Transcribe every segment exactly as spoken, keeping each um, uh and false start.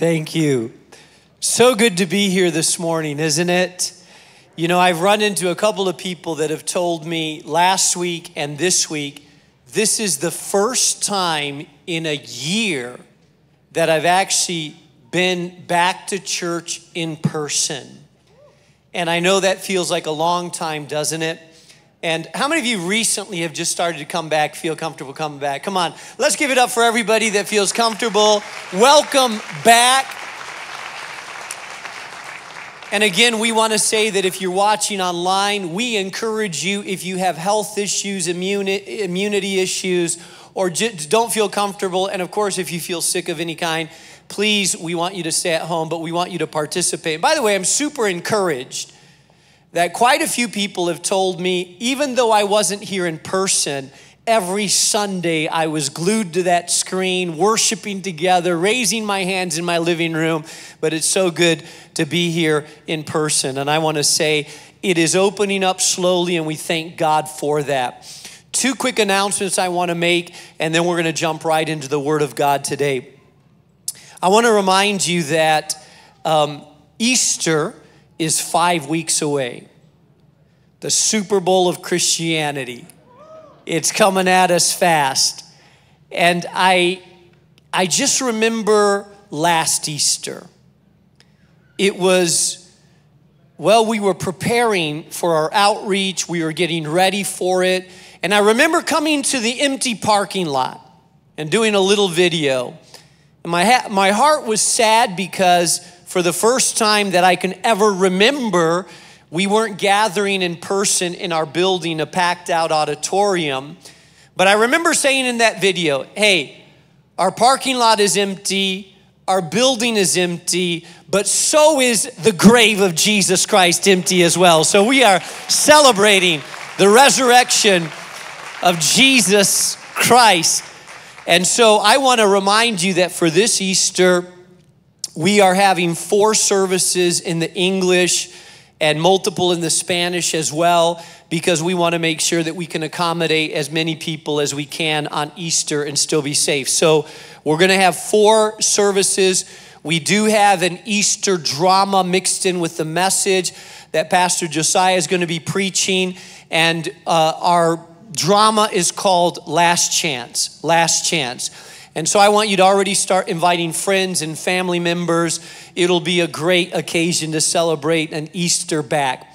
Thank you. So good to be here this morning, isn't it? You know, I've run into a couple of people that have told me last week and this week, this is the first time in a year that I've actually been back to church in person. And I know that feels like a long time, doesn't it? And how many of you recently have just started to come back, feel comfortable coming back? Come on, let's give it up for everybody that feels comfortable. Welcome back. And again, we want to say that if you're watching online, we encourage you, if you have health issues, immuni- immunity issues, or just don't feel comfortable, and of course, if you feel sick of any kind, please, we want you to stay at home, but we want you to participate. And by the way, I'm super encouraged that quite a few people have told me, even though I wasn't here in person, every Sunday I was glued to that screen, worshiping together, raising my hands in my living room, but it's so good to be here in person. And I wanna say it is opening up slowly, and we thank God for that. Two quick announcements I wanna make, and then we're gonna jump right into the Word of God today. I wanna remind you that um, Easter is five weeks away. The Super Bowl of Christianity. It's coming at us fast. And I, I just remember last Easter. It was, well, we were preparing for our outreach. We were getting ready for it. And I remember coming to the empty parking lot and doing a little video. And my, ha- my heart was sad because for the first time that I can ever remember, we weren't gathering in person in our building, a packed out auditorium. But I remember saying in that video, hey, our parking lot is empty, our building is empty, but so is the grave of Jesus Christ empty as well. So we are celebrating the resurrection of Jesus Christ. And so I want to remind you that for this Easter, we are having four services in the English and multiple in the Spanish as well, because we want to make sure that we can accommodate as many people as we can on Easter and still be safe. So we're going to have four services. We do have an Easter drama mixed in with the message that Pastor Josiah is going to be preaching, and uh, our drama is called Last Chance, Last Chance. And so I want you to already start inviting friends and family members. It'll be a great occasion to celebrate an Easter back.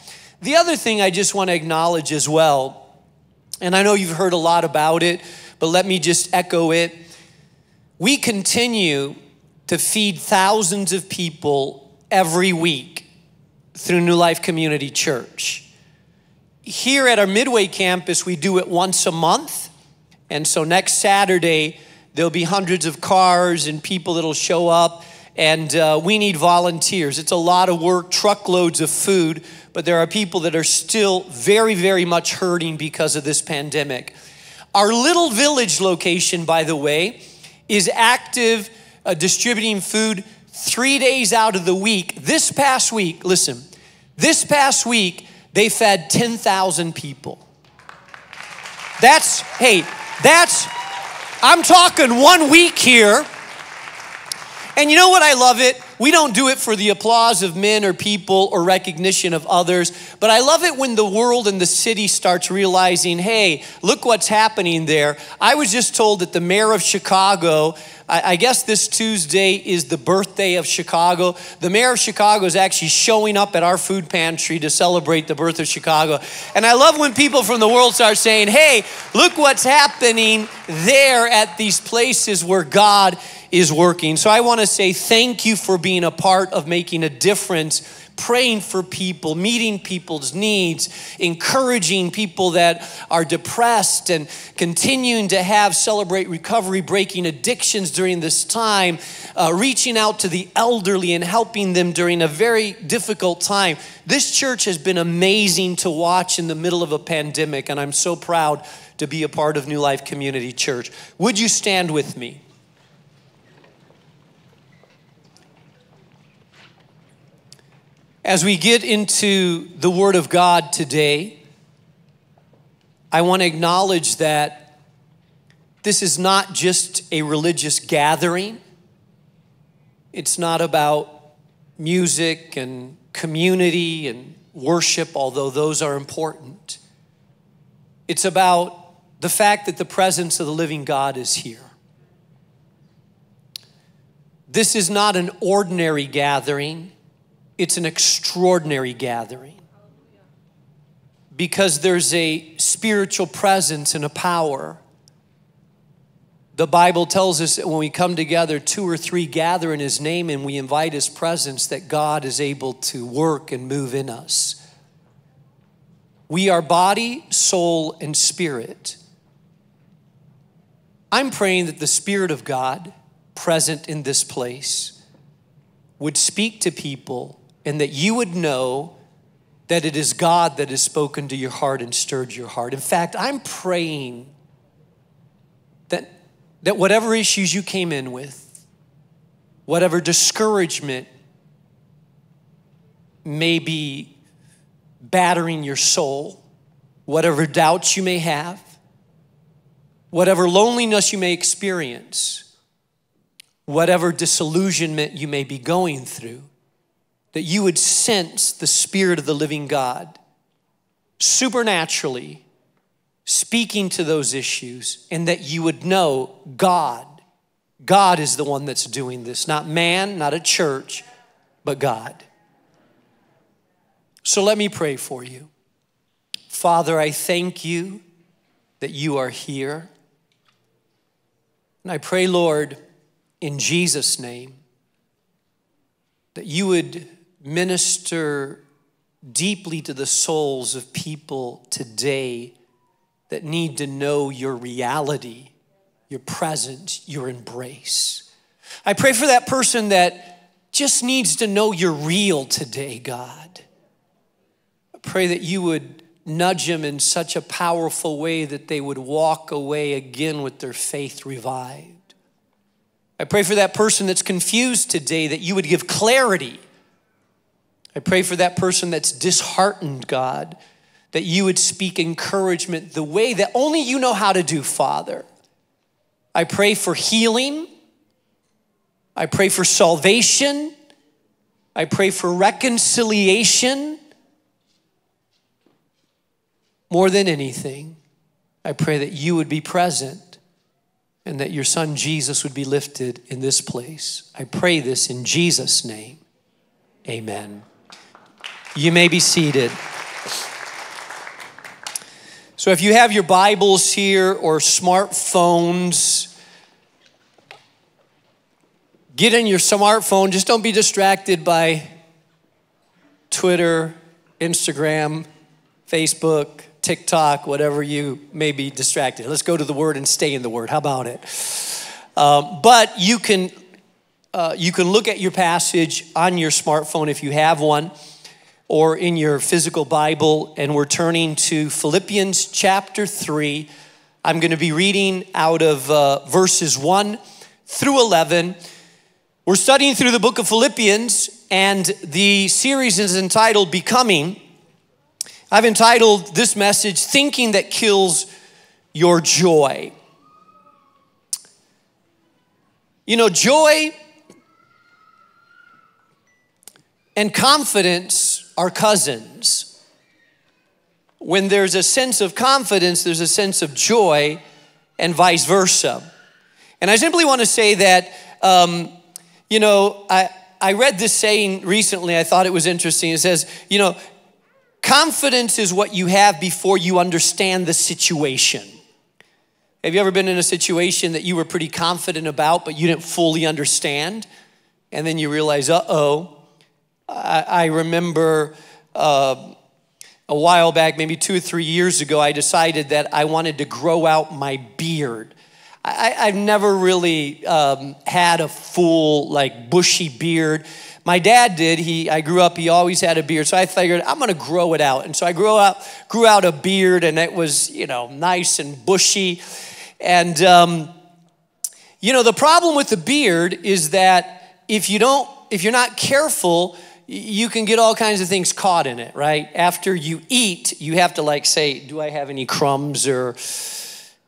The other thing I just want to acknowledge as well, and I know you've heard a lot about it, but let me just echo it. We continue to feed thousands of people every week through New Life Community Church. Here at our Midway campus, we do it once a month. And so next Saturday, there'll be hundreds of cars and people that'll show up, and uh, we need volunteers. It's a lot of work, truckloads of food, but there are people that are still very, very much hurting because of this pandemic. Our Little Village location, by the way, is active uh, distributing food three days out of the week. This past week, listen, this past week, they fed ten thousand people. That's, hey, that's, I'm talking one week here. And you know what? I love it. We don't do it for the applause of men or people or recognition of others. But I love it when the world and the city starts realizing, hey, look what's happening there. I was just told that the mayor of Chicago, I guess this Tuesday is the birthday of Chicago. The mayor of Chicago is actually showing up at our food pantry to celebrate the birth of Chicago. And I love when people from the world start saying, hey, look what's happening there at these places where God is working. So I want to say thank you for being a part of making a difference, praying for people, meeting people's needs, encouraging people that are depressed, and continuing to have Celebrate Recovery, breaking addictions during this time, uh, reaching out to the elderly and helping them during a very difficult time. This church has been amazing to watch in the middle of a pandemic, and I'm so proud to be a part of New Life Community Church. Would you stand with me? As we get into the Word of God today, I want to acknowledge that this is not just a religious gathering. It's not about music and community and worship, although those are important. It's about the fact that the presence of the living God is here. This is not an ordinary gathering. It's an extraordinary gathering because there's a spiritual presence and a power. The Bible tells us that when we come together, two or three gather in his name and we invite his presence, that God is able to work and move in us. We are body, soul, and spirit. I'm praying that the Spirit of God present in this place would speak to people and that you would know that it is God that has spoken to your heart and stirred your heart. In fact, I'm praying that that whatever issues you came in with, whatever discouragement may be battering your soul, whatever doubts you may have, whatever loneliness you may experience, whatever disillusionment you may be going through, that you would sense the Spirit of the living God supernaturally speaking to those issues, and that you would know God. God is the one that's doing this, not man, not a church, but God. So let me pray for you. Father, I thank you that you are here. And I pray, Lord, in Jesus' name, that you would minister deeply to the souls of people today that need to know your reality, your presence, your embrace. I pray for that person that just needs to know you're real today, God. I pray that you would nudge them in such a powerful way that they would walk away again with their faith revived. I pray for that person that's confused today that you would give clarity. I pray for that person that's disheartened, God, that you would speak encouragement the way that only you know how to do, Father. I pray for healing. I pray for salvation. I pray for reconciliation. More than anything, I pray that you would be present and that your son Jesus would be lifted in this place. I pray this in Jesus' name. Amen. You may be seated. So if you have your Bibles here or smartphones, get in your smartphone. Just don't be distracted by Twitter, Instagram, Facebook, TikTok, whatever you may be distracted. Let's go to the Word and stay in the Word. How about it? Um, but you can, uh, you can look at your passage on your smartphone if you have one, or in your physical Bible, and we're turning to Philippians chapter three. I'm going to be reading out of uh, verses one through eleven. We're studying through the book of Philippians, and the series is entitled Becoming. I've entitled this message, Thinking That Kills Your Joy. You know, joy and confidence are cousins. When there's a sense of confidence, there's a sense of joy, and vice versa. And I simply want to say that, um, you know, I, I read this saying recently. I thought it was interesting. It says, you know, confidence is what you have before you understand the situation. Have you ever been in a situation that you were pretty confident about, but you didn't fully understand? And then you realize, uh-oh. I remember uh, a while back, maybe two or three years ago, I decided that I wanted to grow out my beard. I, I've never really um, had a full, like, bushy beard. My dad did. He, I grew up, he always had a beard. So I figured, I'm going to grow it out. And so I grew out, grew out a beard, and it was, you know, nice and bushy. And, um, you know, the problem with the beard is that if you don't, if you're not careful, you can get all kinds of things caught in it, right? After you eat, you have to like say, do I have any crumbs or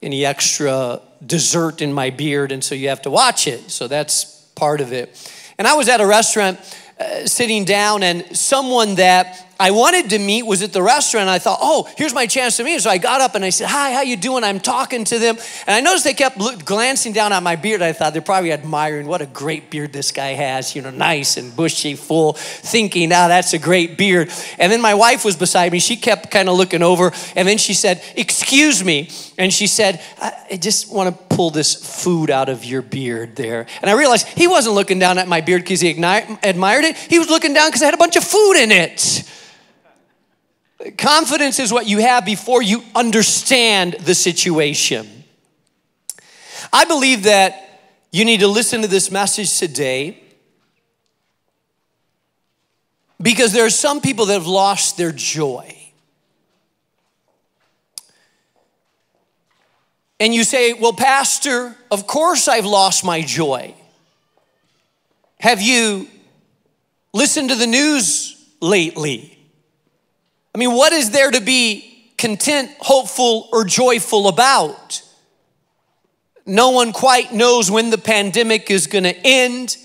any extra dessert in my beard? And so you have to watch it. So that's part of it. And I was at a restaurant uh, sitting down, and someone that I wanted to meet was at the restaurant. I thought, oh, here's my chance to meet. So I got up and I said, hi, how you doing? I'm talking to them. And I noticed they kept look, glancing down at my beard. I thought they're probably admiring what a great beard this guy has, you know, nice and bushy, full, thinking, ah, that's a great beard. And then my wife was beside me. She kept kind of looking over. And then she said, excuse me. And she said, I just want to pull this food out of your beard there. And I realized he wasn't looking down at my beard because he admired it. He was looking down because I had a bunch of food in it. Confidence is what you have before you understand the situation. I believe that you need to listen to this message today because there are some people that have lost their joy. And you say, well, Pastor, of course I've lost my joy. Have you listened to the news lately? I mean, what is there to be content, hopeful, or joyful about? No one quite knows when the pandemic is going to end.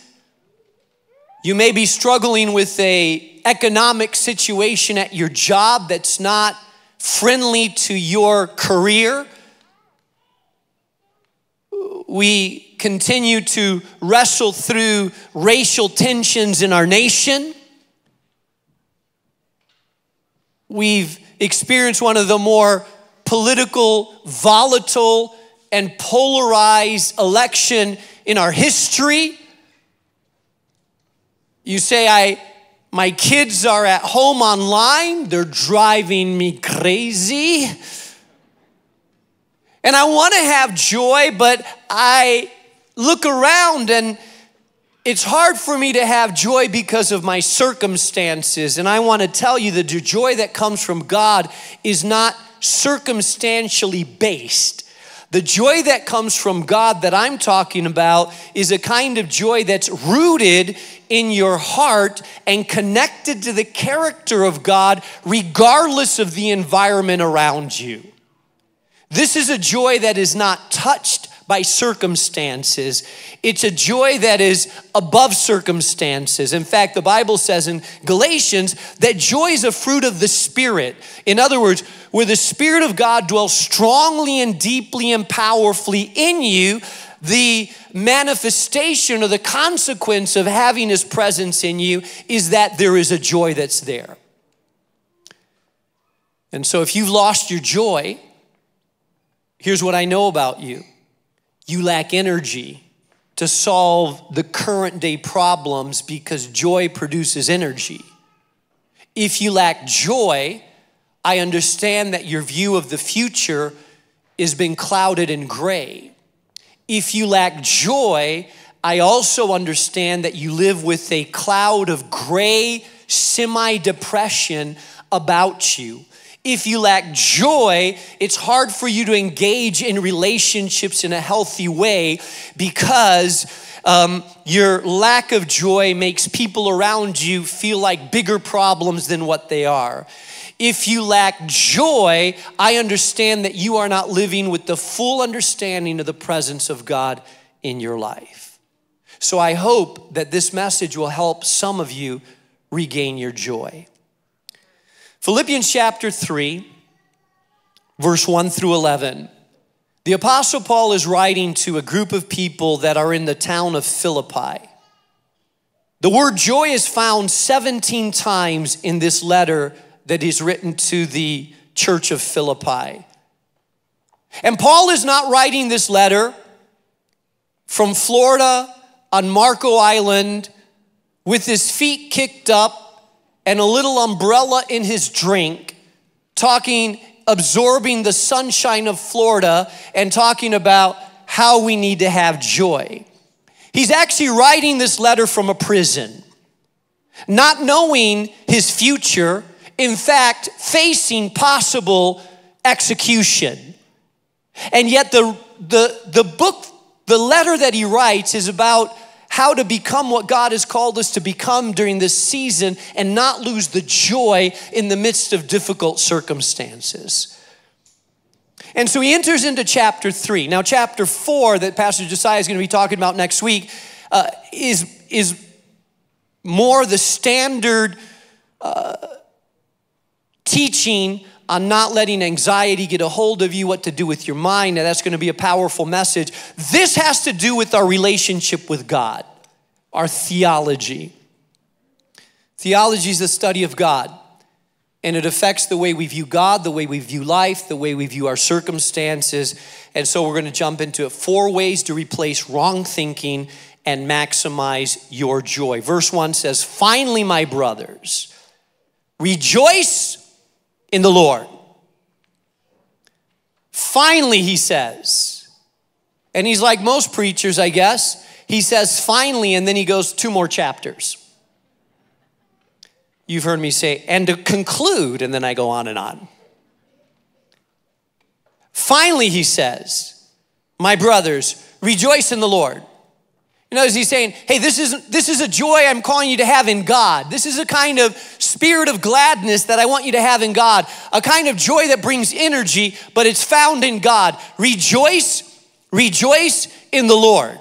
You may be struggling with an economic situation at your job that's not friendly to your career. We continue to wrestle through racial tensions in our nation. We've experienced one of the more political, volatile, and polarized election in our history. You say, I, my kids are at home online. They're driving me crazy. And I want to have joy, but I look around and it's hard for me to have joy because of my circumstances. And I want to tell you that the joy that comes from God is not circumstantially based. The joy that comes from God that I'm talking about is a kind of joy that's rooted in your heart and connected to the character of God, regardless of the environment around you. This is a joy that is not touched by circumstances. It's a joy that is above circumstances. In fact, the Bible says in Galatians that joy is a fruit of the Spirit. In other words, where the Spirit of God dwells strongly and deeply and powerfully in you, the manifestation or the consequence of having His presence in you is that there is a joy that's there. And so if you've lost your joy, here's what I know about you. You lack energy to solve the current day problems because joy produces energy. If you lack joy, I understand that your view of the future has been clouded and gray. If you lack joy, I also understand that you live with a cloud of gray semi-depression about you. If you lack joy, it's hard for you to engage in relationships in a healthy way because um, your lack of joy makes people around you feel like bigger problems than what they are. If you lack joy, I understand that you are not living with the full understanding of the presence of God in your life. So I hope that this message will help some of you regain your joy. Philippians chapter three, verse one through eleven. The Apostle Paul is writing to a group of people that are in the town of Philippi. The word joy is found seventeen times in this letter that is written to the church of Philippi. And Paul is not writing this letter from Florida on Marco Island with his feet kicked up and a little umbrella in his drink, talking, absorbing the sunshine of Florida and talking about how we need to have joy. He's actually writing this letter from a prison, not knowing his future, in fact, facing possible execution. And yet the, the, the book, the letter that he writes is about how to become what God has called us to become during this season and not lose the joy in the midst of difficult circumstances. And so he enters into chapter three. Now, chapter four that Pastor Josiah is going to be talking about next week uh, is, is more the standard uh, teaching on not letting anxiety get a hold of you, what to do with your mind. Now, that's going to be a powerful message. This has to do with our relationship with God, our theology. Theology is the study of God, and it affects the way we view God, the way we view life, the way we view our circumstances. And so we're going to jump into it. Four ways to replace wrong thinking and maximize your joy. Verse one says, "Finally, my brothers, rejoice in the Lord." Finally, he says. And he's like most preachers, I guess. He says, finally, and then he goes two more chapters. You've heard me say, and to conclude, and then I go on and on. Finally, he says, my brothers, rejoice in the Lord. You know, he's saying, hey, this is, this is a joy I'm calling you to have in God. This is a kind of spirit of gladness that I want you to have in God, a kind of joy that brings energy, but it's found in God. Rejoice, rejoice in the Lord.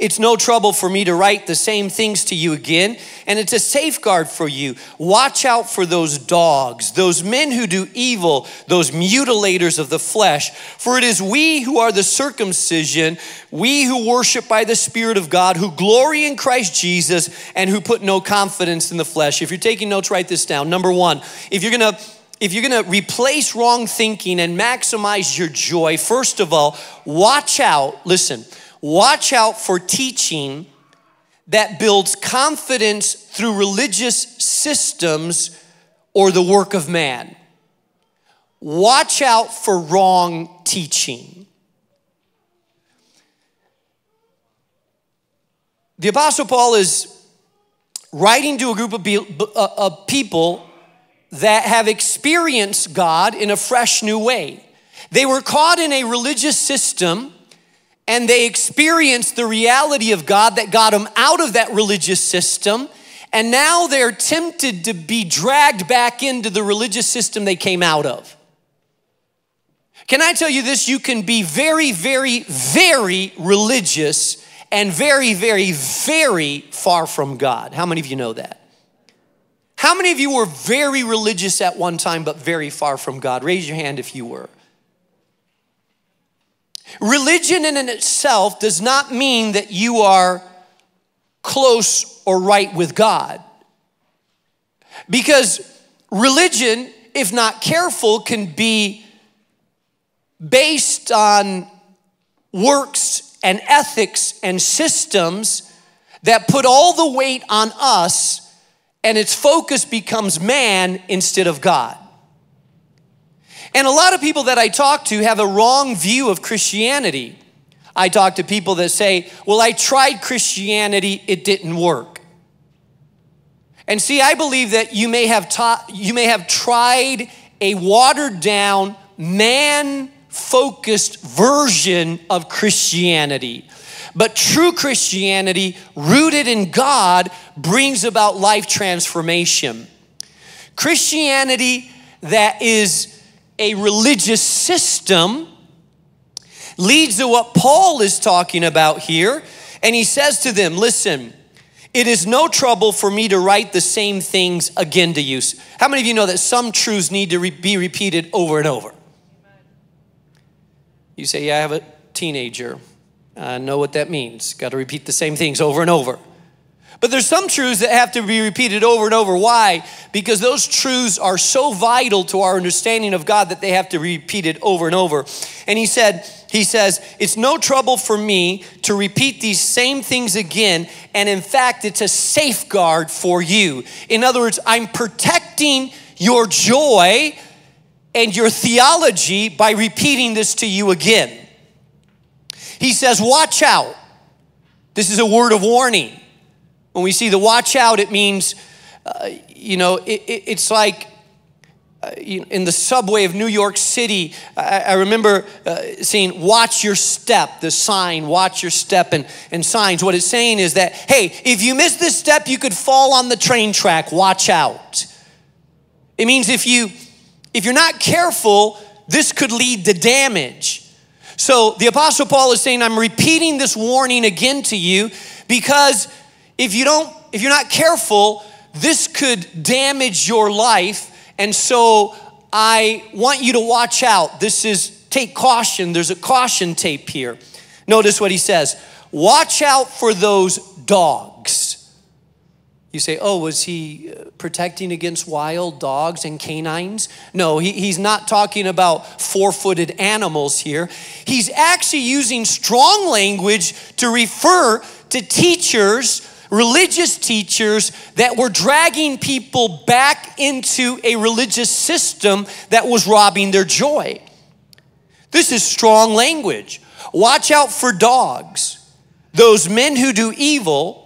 It's no trouble for me to write the same things to you again, and it's a safeguard for you. Watch out for those dogs, those men who do evil, those mutilators of the flesh. For it is we who are the circumcision, we who worship by the Spirit of God, who glory in Christ Jesus, and who put no confidence in the flesh. If you're taking notes, write this down. Number one, if you're gonna if you're gonna replace wrong thinking and maximize your joy, first of all, watch out. Listen. Watch out for teaching that builds confidence through religious systems or the work of man. Watch out for wrong teaching. The Apostle Paul is writing to a group of, be- of people that have experienced God in a fresh new way. They were caught in a religious system, and they experienced the reality of God that got them out of that religious system. And now they're tempted to be dragged back into the religious system they came out of. Can I tell you this? You can be very, very, very religious and very, very, very far from God. How many of you know that? How many of you were very religious at one time but very far from God? Raise your hand if you were. Religion in itself does not mean that you are close or right with God. Because religion, if not careful, can be based on works and ethics and systems that put all the weight on us, and its focus becomes man instead of God. And a lot of people that I talk to have a wrong view of Christianity. I talk to people that say, well, I tried Christianity, it didn't work. And see, I believe that you may have taught, you may have tried a watered down, man-focused version of Christianity. But true Christianity, rooted in God, brings about life transformation. Christianity that is a religious system leads to what Paul is talking about here. And he says to them, listen, it is no trouble for me to write the same things again to you. How many of you know that some truths need to re- be repeated over and over? You say, yeah, I have a teenager. I know what that means. Got to repeat the same things over and over. But there's some truths that have to be repeated over and over. Why? Because those truths are so vital to our understanding of God that they have to be repeated over and over. And he said, he says, it's no trouble for me to repeat these same things again. And in fact, it's a safeguard for you. In other words, I'm protecting your joy and your theology by repeating this to you again. He says, watch out. This is a word of warning. When we see the watch out, it means, uh, you know, it, it, it's like uh, in the subway of New York City. I, I remember uh, seeing watch your step, the sign, watch your step and, and signs. What it's saying is that, hey, if you miss this step, you could fall on the train track. Watch out. It means if, you, if you're not careful, this could lead to damage. So the Apostle Paul is saying, I'm repeating this warning again to you because if you don't if you're not careful, this could damage your life. And so I want you to watch out. This is, take caution. There's a caution tape here. Notice what he says. Watch out for those dogs. You say, oh, was he protecting against wild dogs and canines? No, he, he's not talking about four-footed animals here. He's actually using strong language to refer to teachers, religious teachers, that were dragging people back into a religious system that was robbing their joy. This is strong language. Watch out for dogs, those men who do evil,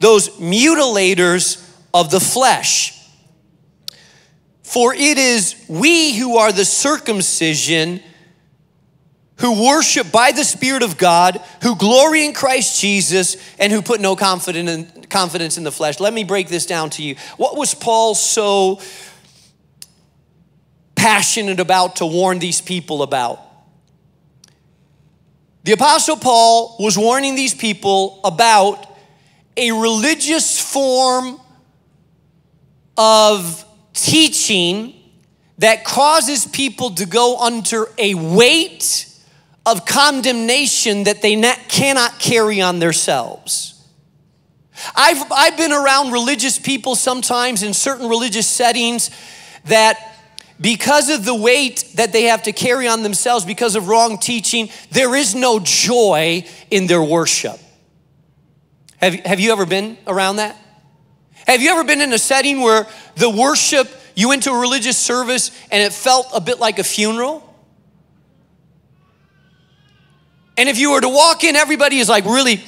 those mutilators of the flesh. For it is we who are the circumcision, who worship by the Spirit of God, who glory in Christ Jesus, and who put no confidence in, confidence in the flesh. Let me break this down to you. What was Paul so passionate about to warn these people about? The Apostle Paul was warning these people about a religious form of teaching that causes people to go under a weight of condemnation that they not, cannot carry on themselves. I've, I've been around religious people sometimes in certain religious settings that because of the weight that they have to carry on themselves because of wrong teaching, there is no joy in their worship. Have, have you ever been around that? Have you ever been in a setting where the worship, you went to a religious service and it felt a bit like a funeral? And if you were to walk in, everybody is like really,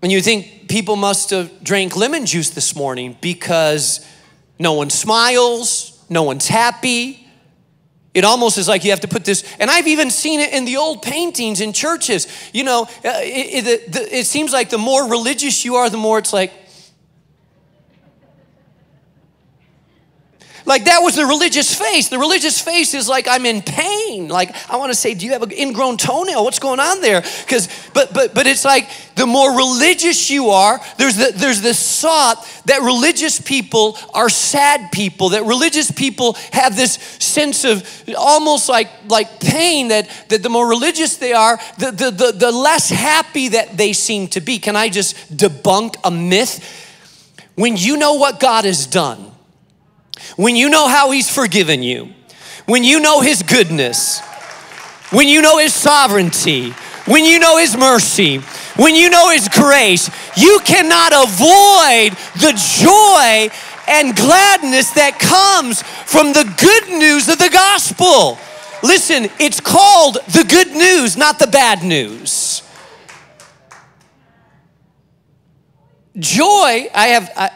and you think people must have drank lemon juice this morning because no one smiles, no one's happy. It almost is like you have to put this, and I've even seen it in the old paintings in churches. You know, it, it, it, it seems like the more religious you are, the more it's like, like that was the religious face. The religious face is like, I'm in pain. Like, I want to say, do you have an ingrown toenail? What's going on there? Because, but, but, but it's like the more religious you are, there's the, there's this thought that religious people are sad people, that religious people have this sense of almost like, like pain, that, that the more religious they are, the, the, the, the less happy that they seem to be. Can I just debunk a myth? When you know what God has done, when you know how he's forgiven you, when you know his goodness, when you know his sovereignty, when you know his mercy, when you know his grace, you cannot avoid the joy and gladness that comes from the good news of the gospel. Listen, it's called the good news, not the bad news. Joy, I have... I,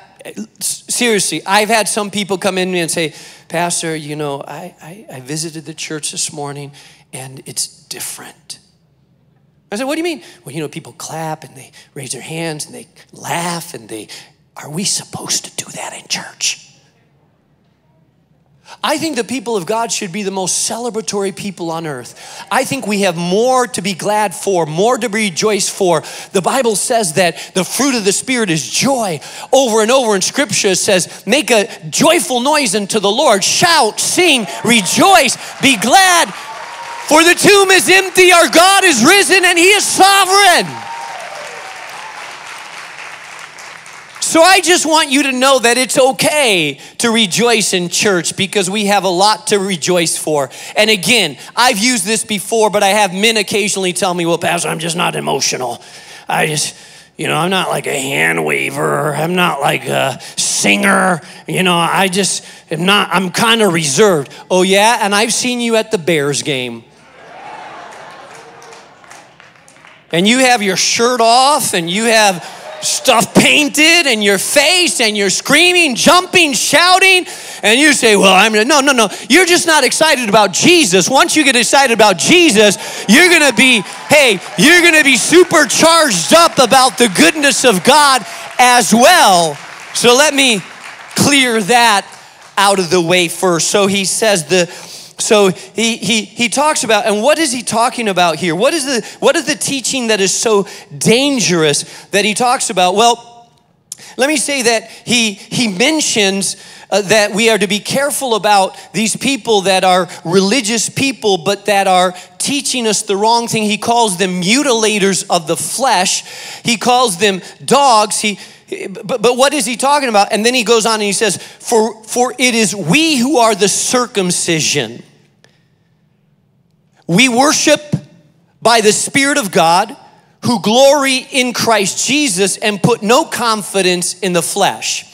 Seriously, I've had some people come in to me and say, Pastor, you know, I, I, I visited the church this morning and it's different. I said, what do you mean? Well, you know, people clap and they raise their hands and they laugh and they, are we supposed to do that in church? I think the people of God should be the most celebratory people on earth. I think we have more to be glad for, more to rejoice for. The Bible says that the fruit of the Spirit is joy. Over and over in Scripture it says, make a joyful noise unto the Lord. Shout, sing, rejoice, be glad. For the tomb is empty, our God is risen, and he is sovereign. So I just want you to know that it's okay to rejoice in church because we have a lot to rejoice for. And again, I've used this before, but I have men occasionally tell me, well, Pastor, I'm just not emotional. I just, you know, I'm not like a hand waver. I'm not like a singer. You know, I just am not, I'm kind of reserved. Oh yeah, and I've seen you at the Bears game. And you have your shirt off and you have stuff painted in your face and you're screaming, jumping, shouting, and you say, well, I'm no, no, no. You're just not excited about Jesus. Once you get excited about Jesus, you're gonna be, hey, you're gonna be supercharged up about the goodness of God as well. So let me clear that out of the way first. So he says the So he, he he talks about, and what is he talking about here? What is the what is the teaching that is so dangerous that he talks about? Well, let me say that he he mentions uh, that we are to be careful about these people that are religious people, but that are teaching us the wrong thing. He calls them mutilators of the flesh. He calls them dogs. He But, but what is he talking about? And then he goes on and he says, for, for it is we who are the circumcision. We worship by the Spirit of God, who glory in Christ Jesus and put no confidence in the flesh.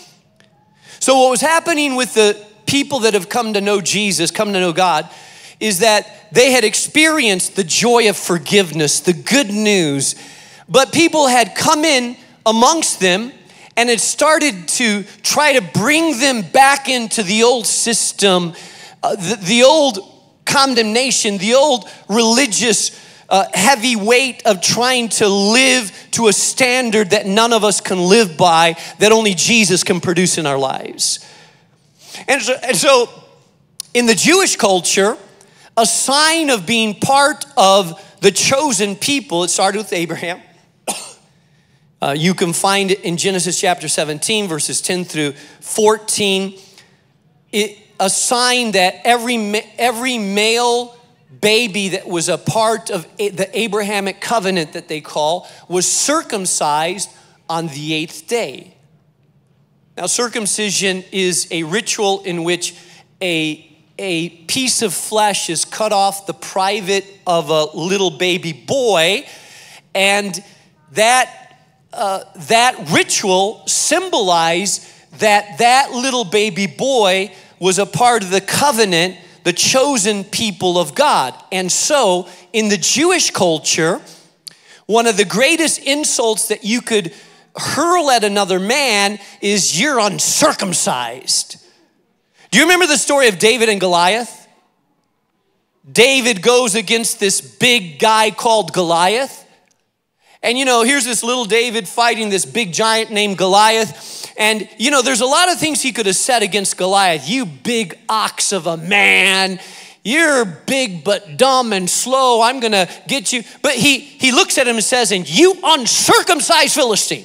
So what was happening with the people that have come to know Jesus, come to know God, is that they had experienced the joy of forgiveness, the good news, but people had come in amongst them and it started to try to bring them back into the old system, uh, the, the old condemnation, the old religious uh, heavy weight of trying to live to a standard that none of us can live by, that only Jesus can produce in our lives. And so, and so in the Jewish culture, a sign of being part of the chosen people, it started with Abraham. Uh, you can find it in Genesis chapter seventeen, verses ten through fourteen. It, a sign that every, every male baby that was a part of a, the Abrahamic covenant that they call was circumcised on the eighth day. Now, circumcision is a ritual in which a, a piece of flesh is cut off the private of a little baby boy, and that Uh, that ritual symbolized that that little baby boy was a part of the covenant, the chosen people of God. And so in the Jewish culture, one of the greatest insults that you could hurl at another man is, you're uncircumcised. Do you remember the story of David and Goliath? David goes against this big guy called Goliath. And, you know, here's this little David fighting this big giant named Goliath. And, you know, there's a lot of things he could have said against Goliath. You big ox of a man. You're big but dumb and slow. I'm going to get you. But he, he looks at him and says, and you uncircumcised Philistine.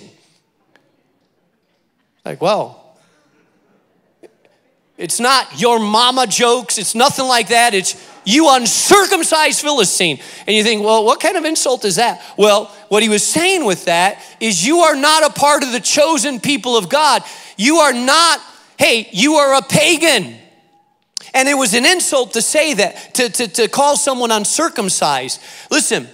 Like, wow. It's not your mama jokes. It's nothing like that. It's you uncircumcised Philistine. And you think, well, what kind of insult is that? Well, what he was saying with that is, you are not a part of the chosen people of God. You are not, hey, you are a pagan. And it was an insult to say that, to, to, to call someone uncircumcised. Listen,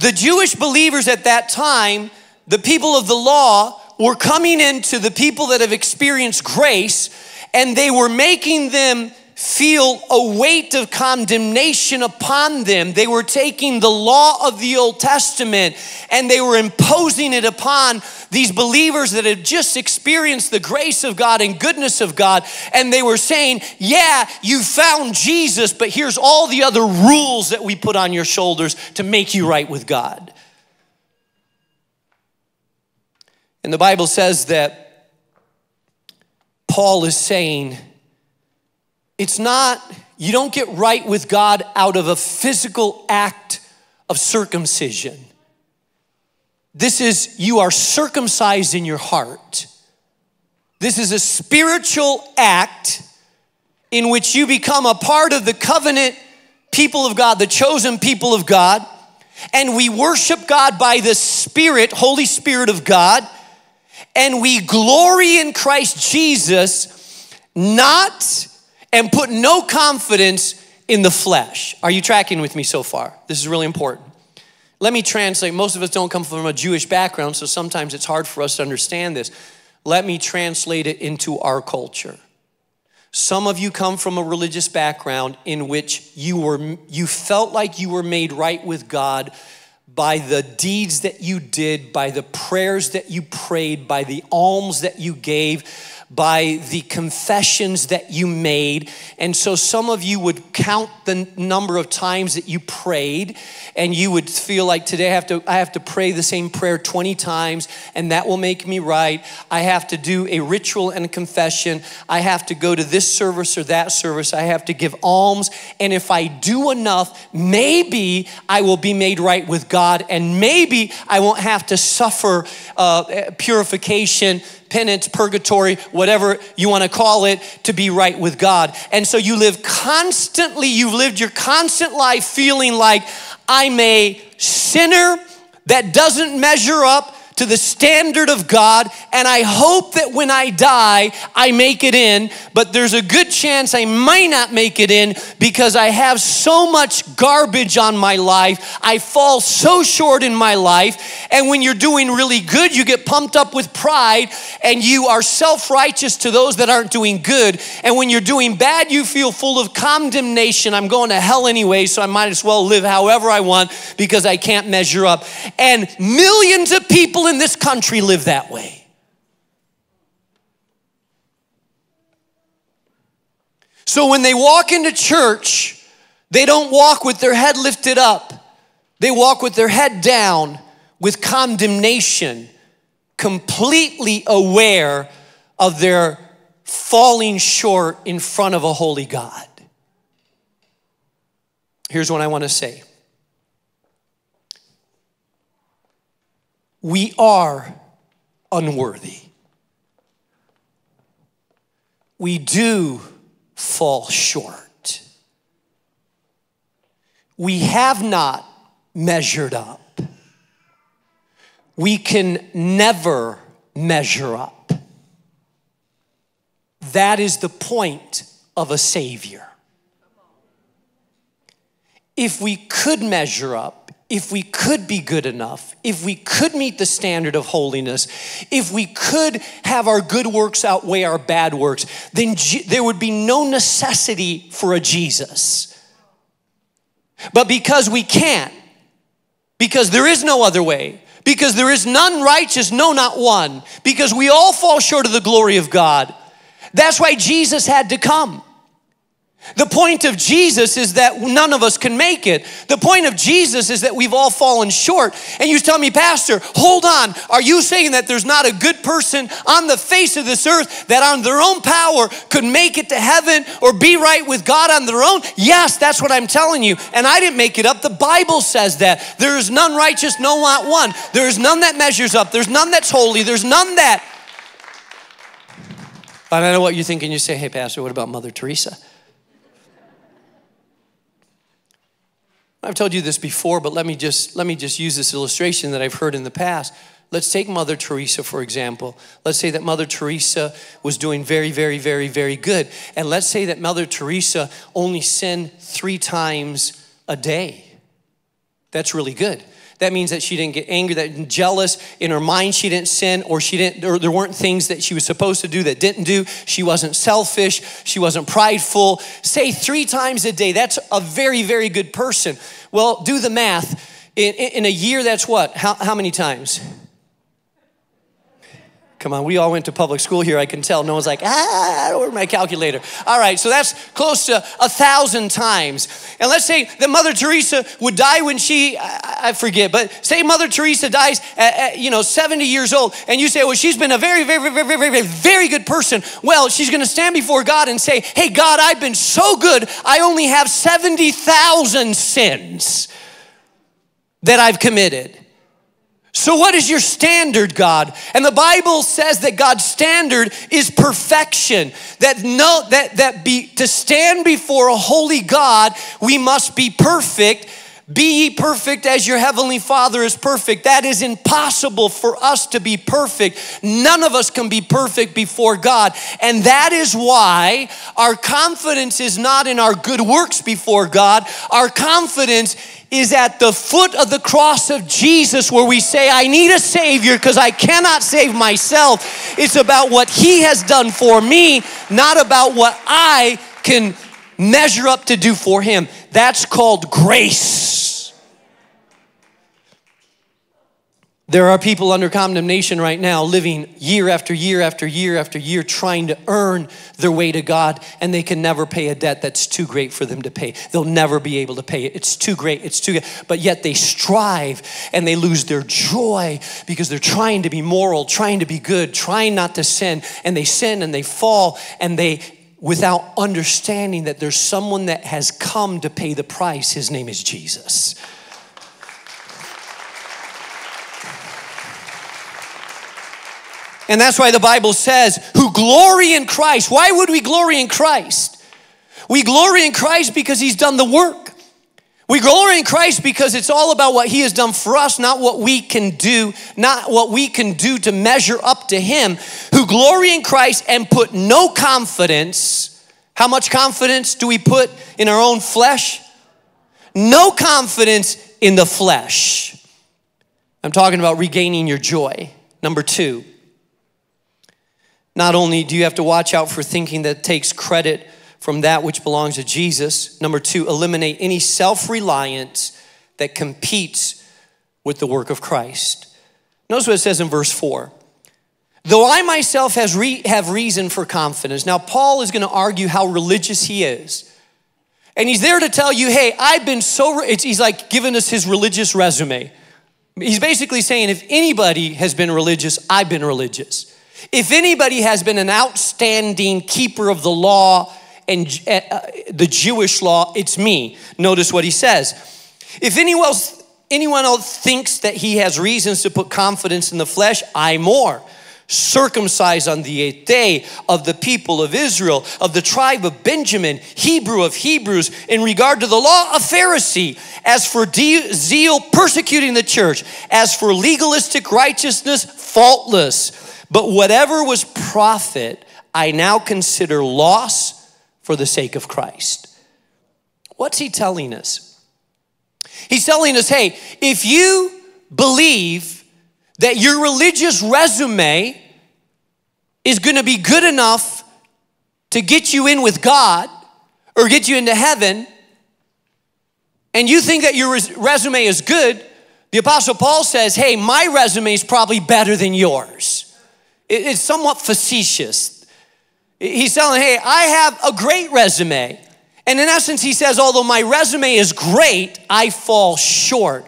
the Jewish believers at that time, the people of the law, were coming into the people that have experienced grace, and they were making them feel a weight of condemnation upon them. They were taking the law of the Old Testament and they were imposing it upon these believers that had just experienced the grace of God and goodness of God. And they were saying, yeah, you found Jesus, but here's all the other rules that we put on your shoulders to make you right with God. And the Bible says that Paul is saying, it's not, you don't get right with God out of a physical act of circumcision. This is, you are circumcised in your heart. This is a spiritual act in which you become a part of the covenant people of God, the chosen people of God, and we worship God by the Spirit, Holy Spirit of God, and we glory in Christ Jesus, not and put no confidence in the flesh. Are you tracking with me so far? This is really important. Let me translate. Most of us don't come from a Jewish background, so sometimes it's hard for us to understand this. Let me translate it into our culture. Some of you come from a religious background in which you were, you felt like you were made right with God by the deeds that you did, by the prayers that you prayed, by the alms that you gave, by the confessions that you made. And so some of you would count the number of times that you prayed, and you would feel like, today I have to, I have to pray the same prayer twenty times, and that will make me right. I have to do a ritual and a confession. I have to go to this service or that service. I have to give alms. And if I do enough, maybe I will be made right with God, and maybe I won't have to suffer uh, purification, penance, purgatory, whatever you want to call it, to be right with God. And so you live constantly, you've lived your constant life feeling like, I'm a sinner that doesn't measure up to the standard of God, and I hope that when I die, I make it in, but there's a good chance I might not make it in because I have so much garbage on my life. I fall so short in my life, and when you're doing really good, you get pumped up with pride, and you are self-righteous to those that aren't doing good, and when you're doing bad, you feel full of condemnation. I'm going to hell anyway, so I might as well live however I want because I can't measure up. And millions of people in this country live that way. So when they walk into church, they don't walk with their head lifted up. They walk with their head down with condemnation, completely aware of their falling short in front of a holy God. Here's what I want to say. We are unworthy. We do fall short. We have not measured up. We can never measure up. That is the point of a Savior. If we could measure up, if we could be good enough, if we could meet the standard of holiness, if we could have our good works outweigh our bad works, then Je- there would be no necessity for a Jesus. But because we can't, because there is no other way, because there is none righteous, no, not one, because we all fall short of the glory of God, that's why Jesus had to come. The point of Jesus is that none of us can make it. The point of Jesus is that we've all fallen short. And you tell me, Pastor, hold on. Are you saying that there's not a good person on the face of this earth that on their own power could make it to heaven or be right with God on their own? Yes, that's what I'm telling you. And I didn't make it up. The Bible says that. There is none righteous, no, not one. There is none that measures up. There's none that's holy. There's none that. But I know what you're thinking. You say, hey, Pastor, what about Mother Teresa? I've told you this before, but let me just let me just use this illustration that I've heard in the past. Let's take Mother Teresa, for example. Let's say that Mother Teresa was doing very, very, very, very good. And let's say that Mother Teresa only sinned three times a day. That's really good. That means that she didn't get angry, that jealous in her mind, she didn't sin, or she didn't, or there weren't things that she was supposed to do that didn't do. She wasn't selfish. She wasn't prideful. Say three times a day. That's a very, very good person. Well, do the math. In, in, in a year, that's what? How, how many times? Come on, we all went to public school here, I can tell. No one's like, ah, where's my calculator? All right, so that's close to a thousand times. And let's say that Mother Teresa would die when she, I, I forget, but say Mother Teresa dies at, at, you know, seventy years old, and you say, well, she's been a very, very, very, very, very, very good person. Well, she's gonna stand before God and say, hey, God, I've been so good, I only have seventy thousand sins that I've committed. So what is your standard, God? And the Bible says that God's standard is perfection. That no, that that be to stand before a holy God, we must be perfect. Be ye perfect as your heavenly Father is perfect. That is impossible for us to be perfect. None of us can be perfect before God. And that is why our confidence is not in our good works before God. Our confidence is at the foot of the cross of Jesus, where we say, I need a Savior because I cannot save myself. It's about what He has done for me, not about what I can measure up to do for Him. That's called grace. There are people under condemnation right now living year after year after year after year trying to earn their way to God, and they can never pay a debt that's too great for them to pay. They'll never be able to pay it. It's too great. It's too good. But yet they strive and they lose their joy because they're trying to be moral, trying to be good, trying not to sin, and they sin and they fall and they, without understanding that there's someone that has come to pay the price. His name is Jesus. And that's why the Bible says, who glory in Christ. Why would we glory in Christ? We glory in Christ because he's done the work. We glory in Christ because it's all about what he has done for us, not what we can do, not what we can do to measure up to him. Who glory in Christ and put no confidence. How much confidence do we put in our own flesh? No confidence in the flesh. I'm talking about regaining your joy. Number two. Not only do you have to watch out for thinking that takes credit from that which belongs to Jesus. Number two, eliminate any self-reliance that competes with the work of Christ. Notice what it says in verse four. Though I myself has re- have reason for confidence. Now, Paul is going to argue how religious he is. And he's there to tell you, hey, I've been so, re-. It's, he's like giving us his religious resume. He's basically saying, if anybody has been religious, I've been religious. If anybody has been an outstanding keeper of the law and uh, the Jewish law, it's me. Notice what he says. If anyone else, anyone else thinks that he has reasons to put confidence in the flesh, I more. Circumcised on the eighth day, of the people of Israel, of the tribe of Benjamin, Hebrew of Hebrews, in regard to the law, a Pharisee, as for de- zeal, persecuting the church, as for legalistic righteousness, faultless. But whatever was profit, I now consider loss for the sake of Christ. What's he telling us? He's telling us, hey, if you believe that your religious resume is going to be good enough to get you in with God or get you into heaven, and you think that your res- resume is good, the Apostle Paul says, hey, my resume is probably better than yours. It's somewhat facetious. He's telling, hey, I have a great resume. And in essence, he says, although my resume is great, I fall short,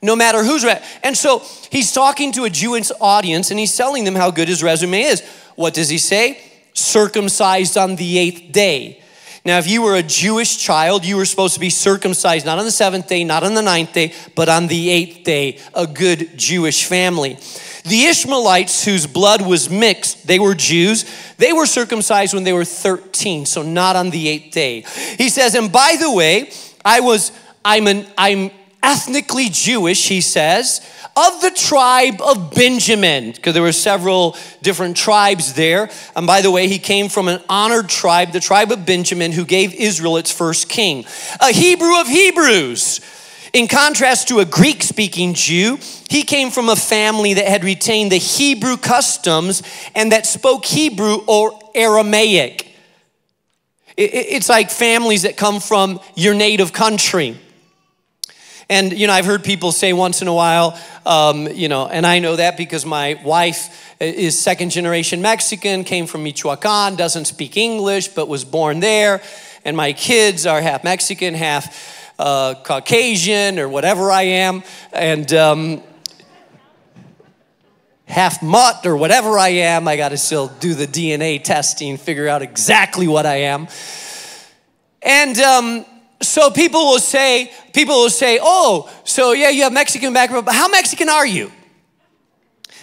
no matter who's right. And so he's talking to a Jewish audience, and he's telling them how good his resume is. What does he say? Circumcised on the eighth day. Now, if you were a Jewish child, you were supposed to be circumcised, not on the seventh day, not on the ninth day, but on the eighth day, a good Jewish family. The Ishmaelites, whose blood was mixed, they were Jews. They were circumcised when they were thirteen, so not on the eighth day. He says, and by the way, I was, I'm an, I'm ethnically Jewish, he says, of the tribe of Benjamin, because there were several different tribes there. And by the way, he came from an honored tribe, the tribe of Benjamin, who gave Israel its first king. A Hebrew of Hebrews. In contrast to a Greek-speaking Jew, he came from a family that had retained the Hebrew customs and that spoke Hebrew or Aramaic. It's like families that come from your native country. And, you know, I've heard people say once in a while, um, you know, and I know that because my wife is second generation Mexican, came from Michoacan, doesn't speak English, but was born there. And my kids are half Mexican, half uh, Caucasian or whatever I am. And um, half mutt or whatever I am. I got to still do the D N A testing, figure out exactly what I am. And, um, So people will say, people will say, oh, so yeah, you have Mexican background, but how Mexican are you?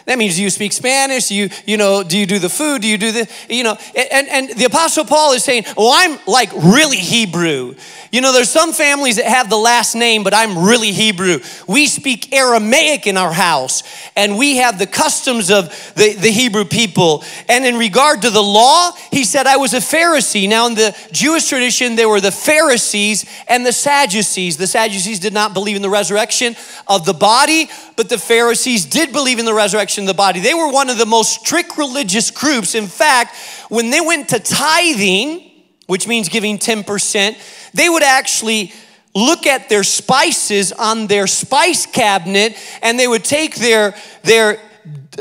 That means you speak Spanish, you, you know, do you do the food, do you do the, you know, and, and the Apostle Paul is saying, oh, I'm like really Hebrew. You know, there's some families that have the last name, but I'm really Hebrew. We speak Aramaic in our house, and we have the customs of the, the Hebrew people. And in regard to the law, he said, I was a Pharisee. Now, in the Jewish tradition, there were the Pharisees and the Sadducees. The Sadducees did not believe in the resurrection of the body, but the Pharisees did believe in the resurrection of the body. They were one of the most strict religious groups. In fact, when they went to tithing, which means giving ten percent, they would actually look at their spices on their spice cabinet, and they would take their their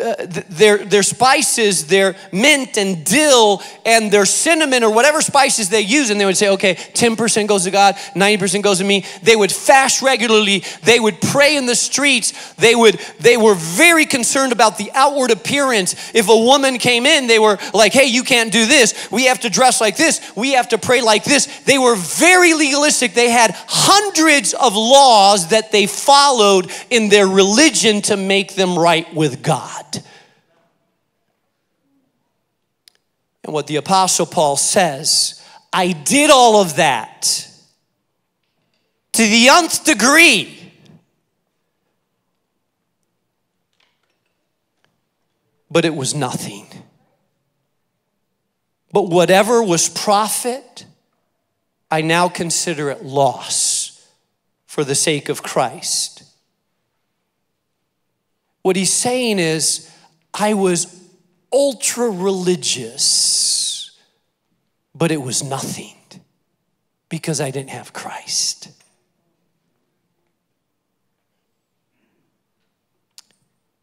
uh, their their spices, their mint and dill and their cinnamon or whatever spices they use, and they would say, okay, ten percent goes to God, ninety percent goes to me. They would fast regularly. They would pray in the streets. They would they were very concerned about the outward appearance. If a woman came in, they were like, hey, you can't do this. We have to dress like this. We have to pray like this. They were very legalistic. They had hundreds of laws that they followed in their religion to make them right with God. And what the Apostle Paul says, I did all of that to the nth degree. But it was nothing. But whatever was profit, I now consider it loss for the sake of Christ. What he's saying is, I was ultra religious, but it was nothing because I didn't have Christ.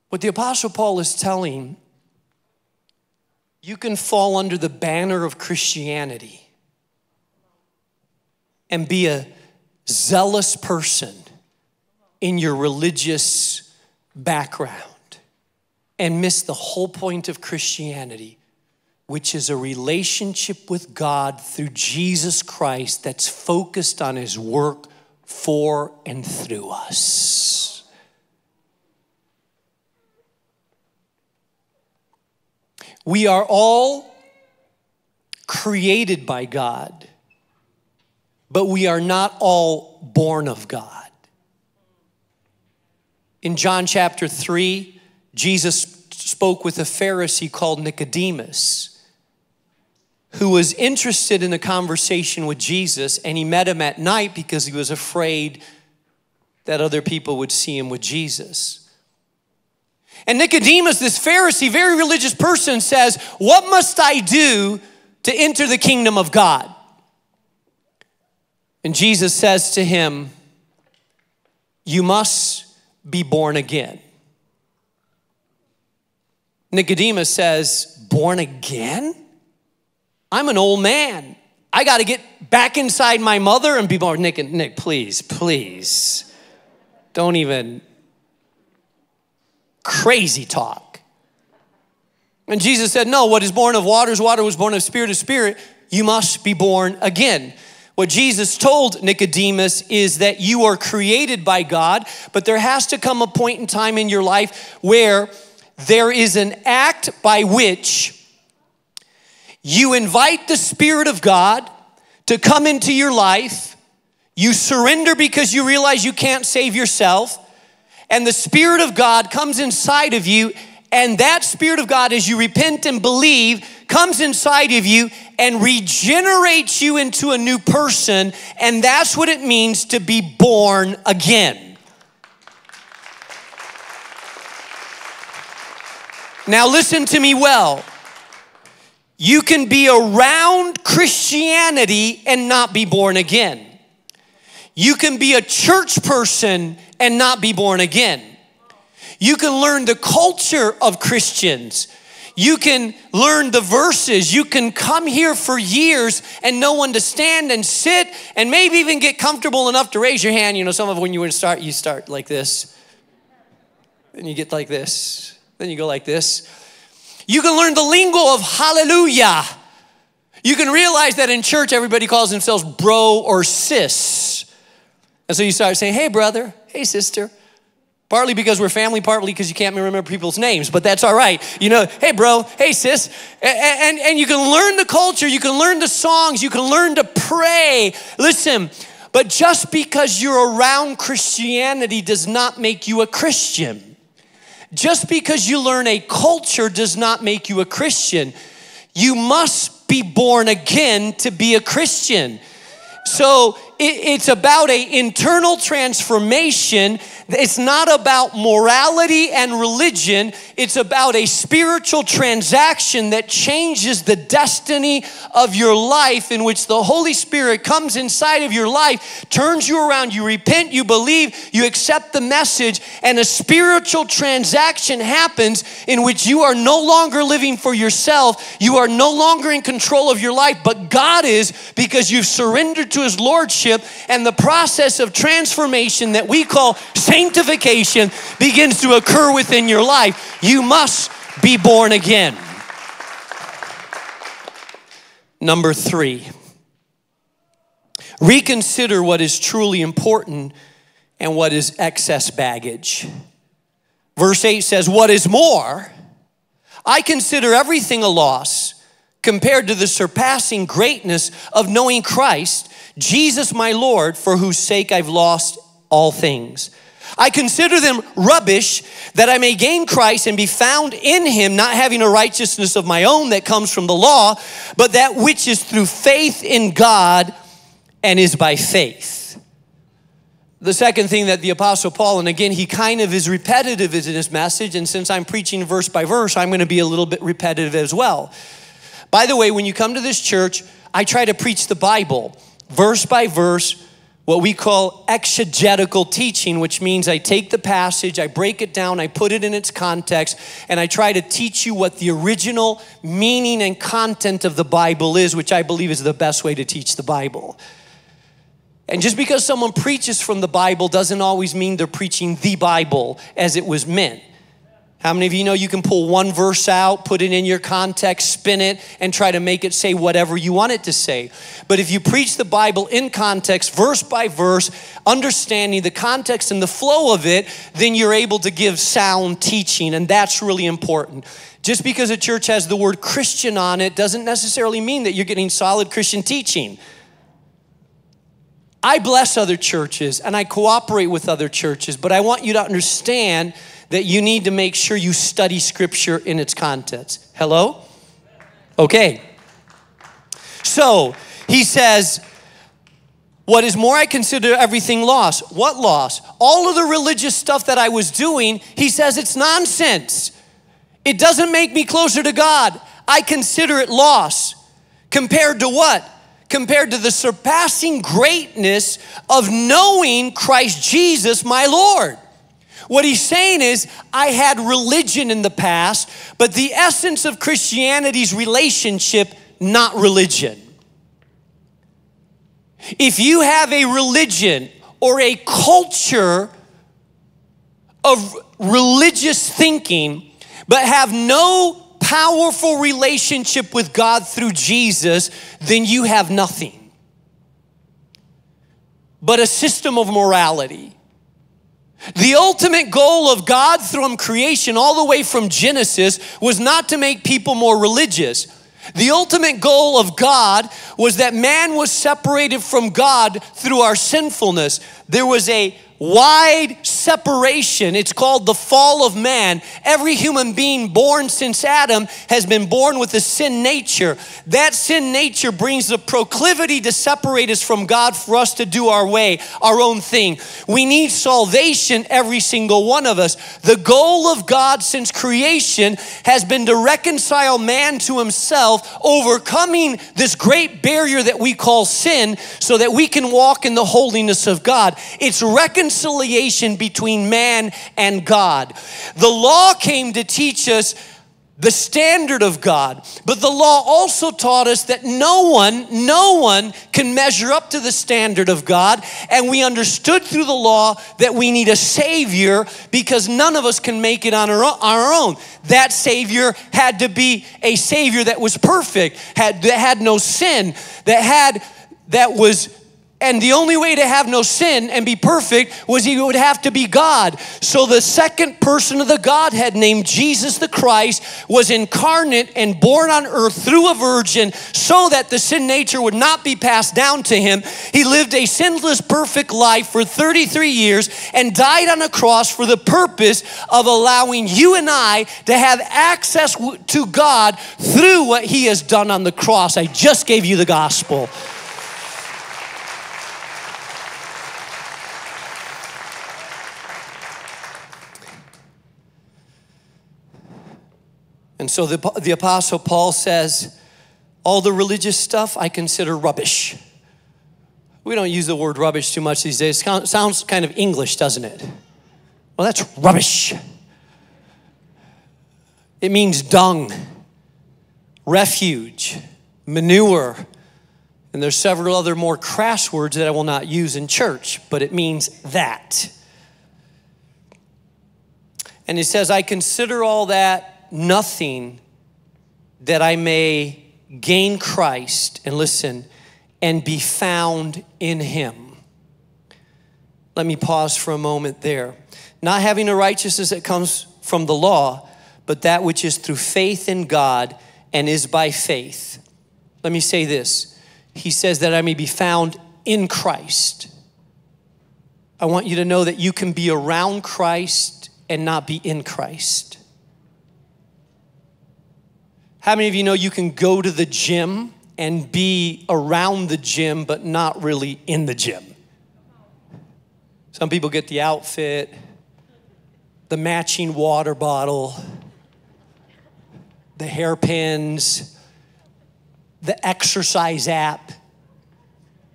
What the Apostle Paul is telling, you can fall under the banner of Christianity and be a zealous person in your religious background and miss the whole point of Christianity, which is a relationship with God through Jesus Christ that's focused on his work for and through us. We are all created by God, but we are not all born of God. In John chapter three, Jesus spoke with a Pharisee called Nicodemus, who was interested in a conversation with Jesus, and he met him at night because he was afraid that other people would see him with Jesus. And Nicodemus, this Pharisee, very religious person, says, what must I do to enter the kingdom of God? And Jesus says to him, you must be born again. Nicodemus says, born again? I'm an old man. I got to get back inside my mother and be born. Nick, Nick, please, please. Don't even. Crazy talk. And Jesus said, no, what is born of water is water, what is born of spirit is spirit. You must be born again. What Jesus told Nicodemus is that you are created by God, but there has to come a point in time in your life where there is an act by which you invite the Spirit of God to come into your life. You surrender because you realize you can't save yourself. And the Spirit of God comes inside of you. And that Spirit of God, as you repent and believe, comes inside of you and regenerates you into a new person. And that's what it means to be born again. Now listen to me well. You can be around Christianity and not be born again. You can be a church person and not be born again. You can learn the culture of Christians. You can learn the verses. You can come here for years and know when to stand and sit and maybe even get comfortable enough to raise your hand. You know, some of when you start, you start like this. And you get like this. Then you go like this. You can learn the lingo of hallelujah. You can realize that in church, everybody calls themselves bro or sis. And so you start saying, hey, brother, hey, sister. Partly because we're family, partly because you can't remember people's names, but that's all right. You know, hey, bro, hey, sis. And, and, and you can learn the culture. You can learn the songs. You can learn to pray. Listen, but just because you're around Christianity does not make you a Christian. Just because you learn a culture does not make you a Christian. You must be born again to be a Christian. So it, it's about an internal transformation It's not about morality and religion. It's about a spiritual transaction that changes the destiny of your life, in which the Holy Spirit comes inside of your life, turns you around, you repent, you believe, you accept the message, and a spiritual transaction happens in which you are no longer living for yourself. You are no longer in control of your life, but God is, because you've surrendered to his lordship, and the process of transformation that we call sanctification begins to occur within your life. You must be born again. Number three, reconsider what is truly important and what is excess baggage. Verse eight says, what is more, I consider everything a loss compared to the surpassing greatness of knowing Christ, Jesus my Lord, for whose sake I've lost all things. I consider them rubbish that I may gain Christ and be found in him, not having a righteousness of my own that comes from the law, but that which is through faith in God and is by faith. The second thing that the Apostle Paul, and again, he kind of is repetitive in his message, and since I'm preaching verse by verse, I'm going to be a little bit repetitive as well. By the way, when you come to this church, I try to preach the Bible verse by verse, what we call exegetical teaching, which means I take the passage, I break it down, I put it in its context, and I try to teach you what the original meaning and content of the Bible is, which I believe is the best way to teach the Bible. And just because someone preaches from the Bible doesn't always mean they're preaching the Bible as it was meant. How many of you know you can pull one verse out, put it in your context, spin it, and try to make it say whatever you want it to say? But if you preach the Bible in context, verse by verse, understanding the context and the flow of it, then you're able to give sound teaching, and that's really important. Just because a church has the word Christian on it doesn't necessarily mean that you're getting solid Christian teaching. I bless other churches, and I cooperate with other churches, but I want you to understand that you need to make sure you study Scripture in its contents. Hello? Okay. So, he says, what is more, I consider everything loss. What loss? All of the religious stuff that I was doing, he says it's nonsense. It doesn't make me closer to God. I consider it loss. Compared to what? Compared to the surpassing greatness of knowing Christ Jesus, my Lord. What he's saying is, I had religion in the past, but the essence of Christianity's relationship, not religion. If you have a religion or a culture of religious thinking, but have no powerful relationship with God through Jesus, then you have nothing but a system of morality. The ultimate goal of God through creation, all the way from Genesis, was not to make people more religious. The ultimate goal of God was that man was separated from God through our sinfulness. There was a wide separation. It's called the fall of man. Every human being born since Adam has been born with a sin nature. That sin nature brings the proclivity to separate us from God, for us to do our way, our own thing. We need salvation, every single one of us. The goal of God since creation has been to reconcile man to himself, overcoming this great barrier that we call sin, so that we can walk in the holiness of God. It's reconciliation. Reconciliation between man and God. The law came to teach us the standard of God, but the law also taught us that no one, no one can measure up to the standard of God, and we understood through the law that we need a Savior, because none of us can make it on our own. That Savior had to be a Savior that was perfect, had, that had no sin, that had, that was And the only way to have no sin and be perfect was he would have to be God. So the second person of the Godhead, named Jesus the Christ, was incarnate and born on earth through a virgin, so that the sin nature would not be passed down to him. He lived a sinless, perfect life for thirty-three years and died on a cross for the purpose of allowing you and I to have access to God through what he has done on the cross. I just gave you the gospel. And so the, the Apostle Paul says, all the religious stuff I consider rubbish. We don't use the word rubbish too much these days. It sounds kind of English, doesn't it? Well, that's rubbish. It means dung, refuge, manure, and there's several other more crass words that I will not use in church, but it means that. And he says, I consider all that nothing that I may gain Christ, and listen, and be found in him. Let me pause for a moment there. Not having a righteousness that comes from the law, but that which is through faith in God and is by faith. Let me say this. He says that I may be found in Christ. I want you to know that you can be around Christ and not be in Christ. How many of you know you can go to the gym and be around the gym, but not really in the gym? Some people get the outfit, the matching water bottle, the hairpins, the exercise app.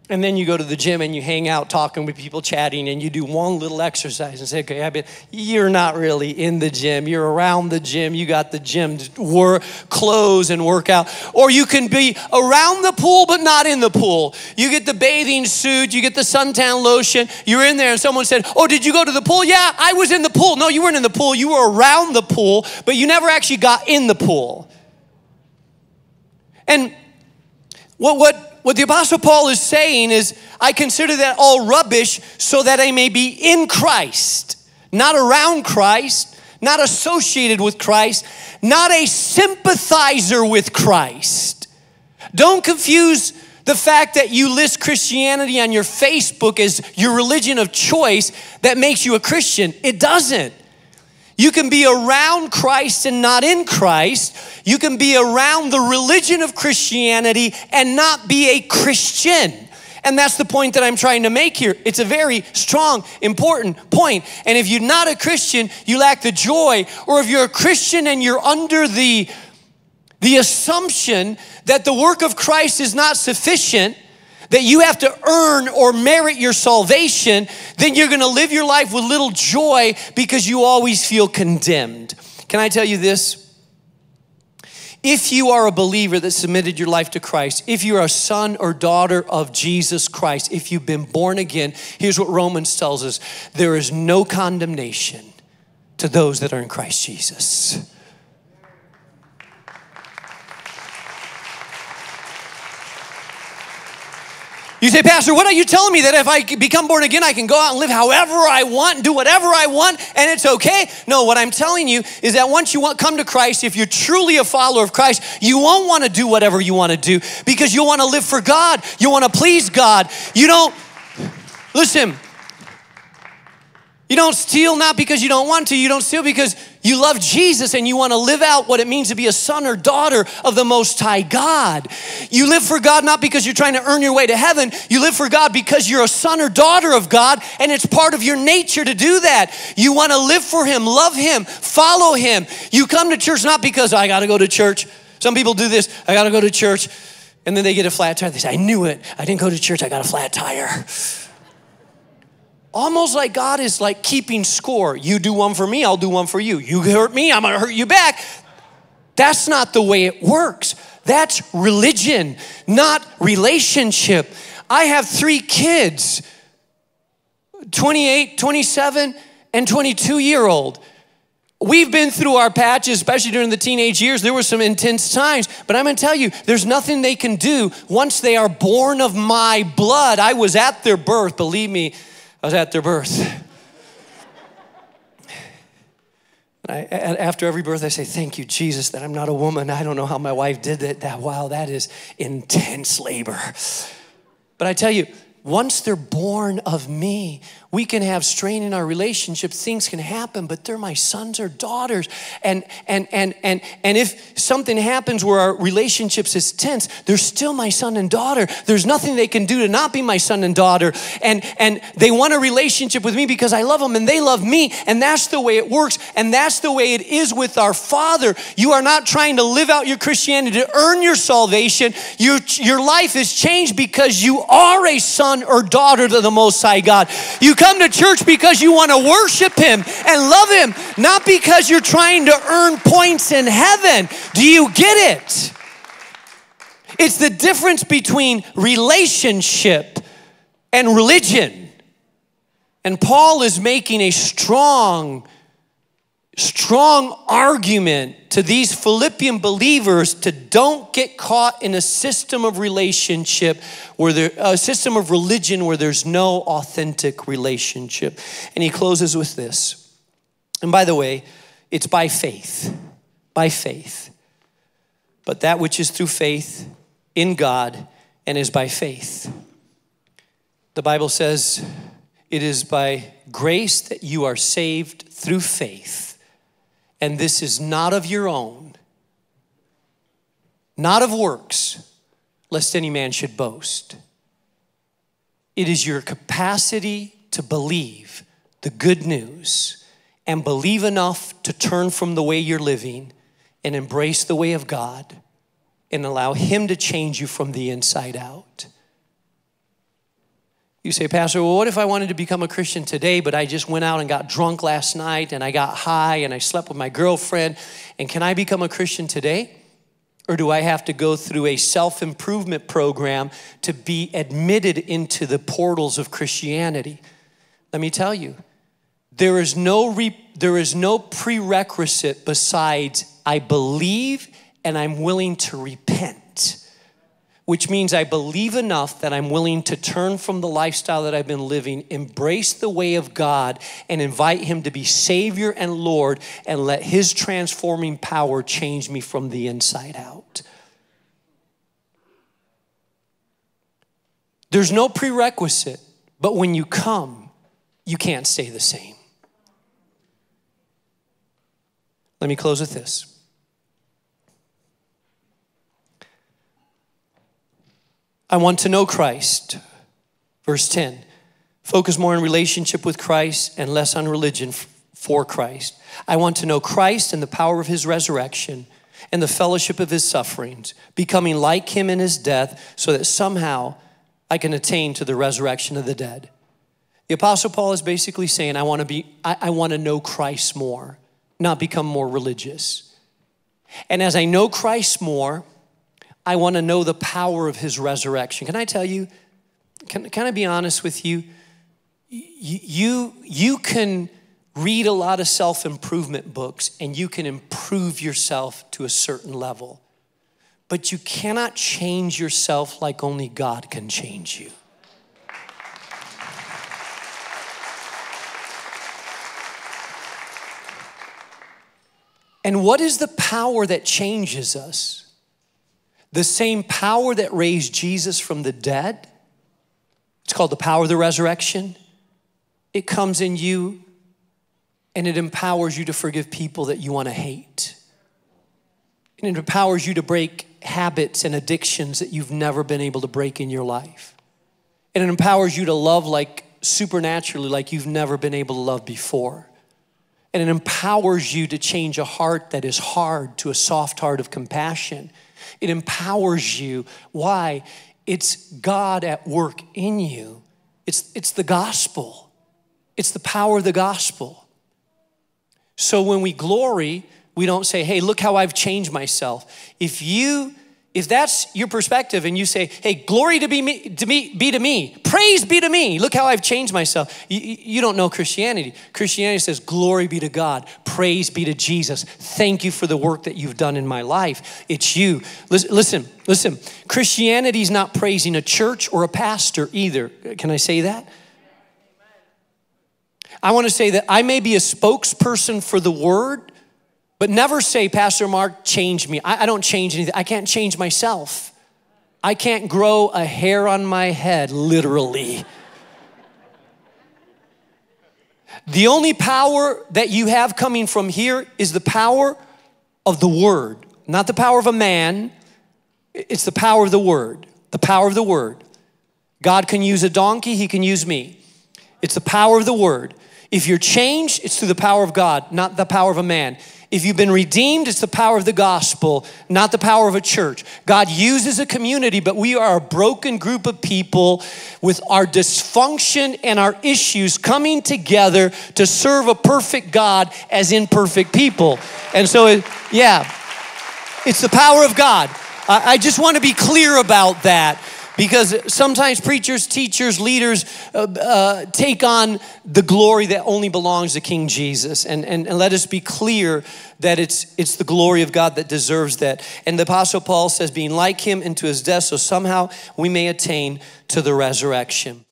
And then you go to the gym and you hang out talking with people, chatting, and you do one little exercise and say, okay, I bet you're not really in the gym. You're around the gym. You got the gym to work, clothes and workout. Or you can be around the pool but not in the pool. You get the bathing suit. You get the suntan lotion. You're in there and someone said, oh, did you go to the pool? Yeah, I was in the pool. No, you weren't in the pool. You were around the pool, but you never actually got in the pool. And what what? What the Apostle Paul is saying is, I consider that all rubbish so that I may be in Christ, not around Christ, not associated with Christ, not a sympathizer with Christ. Don't confuse the fact that you list Christianity on your Facebook as your religion of choice that makes you a Christian. It doesn't. You can be around Christ and not in Christ. You can be around the religion of Christianity and not be a Christian. And that's the point that I'm trying to make here. It's a very strong, important point. And if you're not a Christian, you lack the joy. Or if you're a Christian and you're under the, the assumption that the work of Christ is not sufficient, that you have to earn or merit your salvation, then you're gonna live your life with little joy because you always feel condemned. Can I tell you this? If you are a believer that submitted your life to Christ, if you're a son or daughter of Jesus Christ, if you've been born again, here's what Romans tells us. There is no condemnation to those that are in Christ Jesus. You say, Pastor, what are you telling me? That if I become born again, I can go out and live however I want and do whatever I want and it's okay? No, what I'm telling you is that once you come to Christ, if you're truly a follower of Christ, you won't want to do whatever you want to do because you want to live for God. You want to please God. You don't, listen, you don't steal not because you don't want to. You don't steal because you love Jesus and you want to live out what it means to be a son or daughter of the Most High God. You live for God not because you're trying to earn your way to heaven. You live for God because you're a son or daughter of God and it's part of your nature to do that. You want to live for him, love him, follow him. You come to church not because, I got to go to church. Some people do this, I got to go to church. And then they get a flat tire. They say, I knew it. I didn't go to church. I got a flat tire. Almost like God is like keeping score. You do one for me, I'll do one for you. You hurt me, I'm gonna hurt you back. That's not the way it works. That's religion, not relationship. I have three kids, twenty-eight, twenty-seven, and twenty-two year old. We've been through our patches, especially during the teenage years. There were some intense times, but I'm gonna tell you, there's nothing they can do once they are born of my blood. I was at their birth, believe me. I was at their birth. I, after every birth, I say, thank you, Jesus, that I'm not a woman. I don't know how my wife did that. That wow, that is intense labor. But I tell you, Once they're born of me, we can have strain in our relationships, things can happen, but they're my sons or daughters. And and and and and if something happens where our relationships is tense, they're still my son and daughter. There's nothing they can do to not be my son and daughter. And and they want a relationship with me because I love them and they love me, and that's the way it works, and that's the way it is with our Father. You are not trying to live out your Christianity to earn your salvation. Your, your life is changed because you are a son or daughter to the Most High God. You come to church because you want to worship Him and love Him, not because you're trying to earn points in heaven. Do you get it? It's the difference between relationship and religion. And Paul is making a strong, strong argument to these Philippian believers to don't get caught in a system of relationship where there, a system of religion where there's no authentic relationship. And he closes with this. And by the way, it's by faith, by faith. But that which is through faith in God and is by faith. The Bible says it is by grace that you are saved through faith. And this is not of your own, not of works, lest any man should boast. It is your capacity to believe the good news and believe enough to turn from the way you're living and embrace the way of God and allow Him to change you from the inside out. You say, Pastor, well, what if I wanted to become a Christian today, but I just went out and got drunk last night and I got high and I slept with my girlfriend, and can I become a Christian today? Or do I have to go through a self-improvement program to be admitted into the portals of Christianity? Let me tell you, there is no, re there is no prerequisite besides I believe and I'm willing to repent. Which means I believe enough that I'm willing to turn from the lifestyle that I've been living, embrace the way of God, and invite Him to be Savior and Lord, and let His transforming power change me from the inside out. There's no prerequisite, but when you come, you can't stay the same. Let me close with this. I want to know Christ, verse ten. Focus more on relationship with Christ and less on religion for Christ. I want to know Christ and the power of His resurrection and the fellowship of His sufferings, becoming like Him in His death so that somehow I can attain to the resurrection of the dead. The Apostle Paul is basically saying, I want to be, I, I want to know Christ more, not become more religious. And as I know Christ more, I want to know the power of His resurrection. Can I tell you, can, can I be honest with you? You, you can read a lot of self-improvement books and you can improve yourself to a certain level, but you cannot change yourself like only God can change you. And what is the power that changes us? The same power that raised Jesus from the dead, it's called the power of the resurrection. It comes in you and it empowers you to forgive people that you want to hate. And it empowers you to break habits and addictions that you've never been able to break in your life. And it empowers you to love like supernaturally, like you've never been able to love before. And it empowers you to change a heart that is hard to a soft heart of compassion. It empowers you. Why? It's God at work in you. It's, it's the gospel. It's the power of the gospel. So when we glory, we don't say, hey, look how I've changed myself. If you, if that's your perspective and you say, hey, glory to be me, to me, be to me, praise be to me, look how I've changed myself. You, you don't know Christianity. Christianity says, glory be to God, praise be to Jesus. Thank you for the work that you've done in my life. It's you. Listen, listen, listen. Christianity's not praising a church or a pastor either. Can I say that? I want to say that I may be a spokesperson for the word, but never say, Pastor Mark, change me. I, I don't change anything. I can't change myself. I can't grow a hair on my head, literally. The only power that you have coming from here is the power of the Word. Not the power of a man. It's the power of the Word. The power of the Word. God can use a donkey. He can use me. It's the power of the Word. If you're changed, it's through the power of God, not the power of a man. If you've been redeemed, it's the power of the gospel, not the power of a church. God uses a community, but we are a broken group of people with our dysfunction and our issues coming together to serve a perfect God as imperfect people. And so, it, yeah, it's the power of God. I, I just want to be clear about that. Because sometimes preachers, teachers, leaders uh, uh, take on the glory that only belongs to King Jesus. And, and, and let us be clear that it's, it's the glory of God that deserves that. And the Apostle Paul says, being like him into his death, so somehow we may attain to the resurrection.